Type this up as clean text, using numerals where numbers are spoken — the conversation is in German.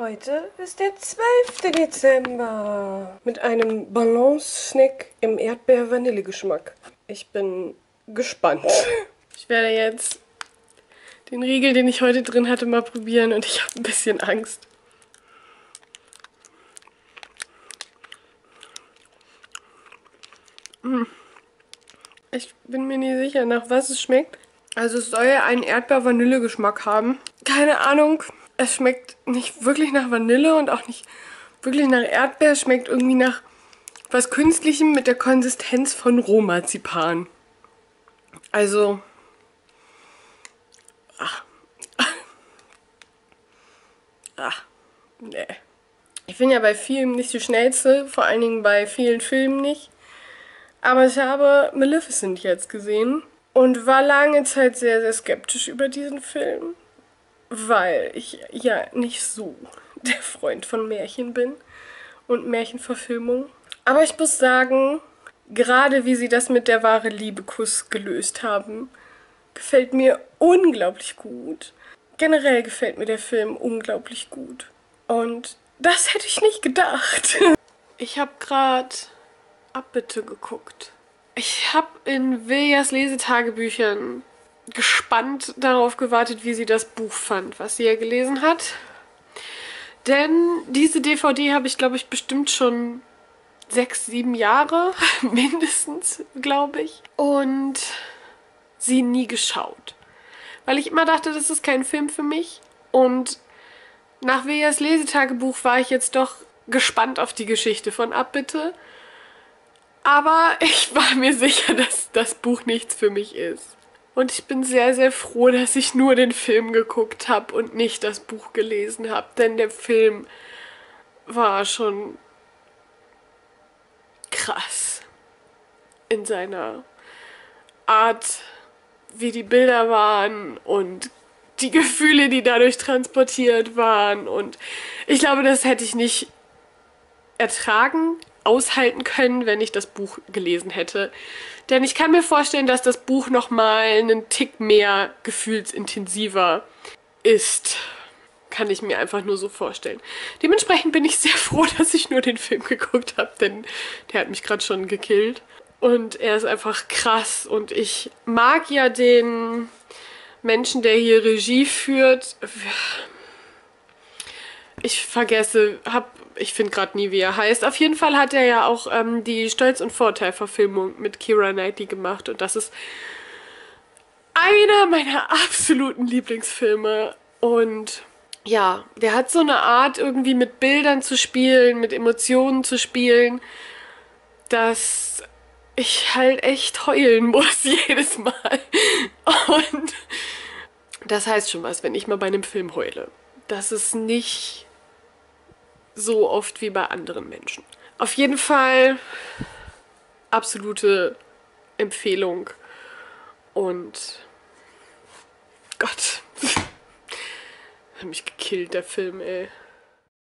Heute ist der 12. Dezember mit einem Balance-Snack im Erdbeer-Vanille-Geschmack. Ich bin gespannt. Ich werde jetzt den Riegel, den ich heute drin hatte, mal probieren und ich habe ein bisschen Angst. Ich bin mir nicht sicher, nach was es schmeckt. Also es soll ja einen Erdbeer-Vanille-Geschmack haben. Keine Ahnung. Es schmeckt nicht wirklich nach Vanille und auch nicht wirklich nach Erdbeer. Es schmeckt irgendwie nach was Künstlichem mit der Konsistenz von Romazipan. Also... Nee. Ich bin ja bei Filmen nicht die Schnellste, vor allen Dingen bei vielen Filmen nicht. Aber ich habe Maleficent jetzt gesehen und war lange Zeit sehr, sehr skeptisch über diesen Film, weil ich ja nicht so der Freund von Märchen bin und Märchenverfilmung. Aber ich muss sagen, gerade wie sie das mit der wahre Liebe-Kuss gelöst haben, gefällt mir unglaublich gut. Generell gefällt mir der Film unglaublich gut. Und das hätte ich nicht gedacht. Ich habe gerade Abbitte geguckt. Ich habe in Wiljas Lesetagebüchern gespannt darauf gewartet, wie sie das Buch fand, was sie ja gelesen hat. Denn diese DVD habe ich, glaube ich, bestimmt schon 6, 7 Jahre, mindestens, glaube ich. Und sie nie geschaut. Weil ich immer dachte, das ist kein Film für mich. Und nach Wiljas Lesetagebuch war ich jetzt doch gespannt auf die Geschichte von Abbitte. Aber ich war mir sicher, dass das Buch nichts für mich ist. Und ich bin sehr, sehr froh, dass ich nur den Film geguckt habe und nicht das Buch gelesen habe. Denn der Film war schon krass in seiner Art, wie die Bilder waren und die Gefühle, die dadurch transportiert waren. Und ich glaube, das hätte ich nicht ertragen, aushalten können, wenn ich das Buch gelesen hätte. Denn ich kann mir vorstellen, dass das Buch nochmal einen Tick mehr gefühlsintensiver ist. Kann ich mir einfach nur so vorstellen. Dementsprechend bin ich sehr froh, dass ich nur den Film geguckt habe, denn der hat mich gerade schon gekillt. Und er ist einfach krass und ich mag ja den Menschen, der hier Regie führt. Ich vergesse, ich finde gerade nie, wie er heißt. Auf jeden Fall hat er ja auch die Stolz- und Vorurteil-Verfilmung mit Keira Knightley gemacht und das ist einer meiner absoluten Lieblingsfilme. Und ja, der hat so eine Art, irgendwie mit Bildern zu spielen, mit Emotionen zu spielen, dass ich halt echt heulen muss jedes Mal. Und das heißt schon was, wenn ich mal bei einem Film heule. Das ist nicht so oft wie bei anderen Menschen. Auf jeden Fall absolute Empfehlung. Und Gott, hat mich gekillt, der Film, ey.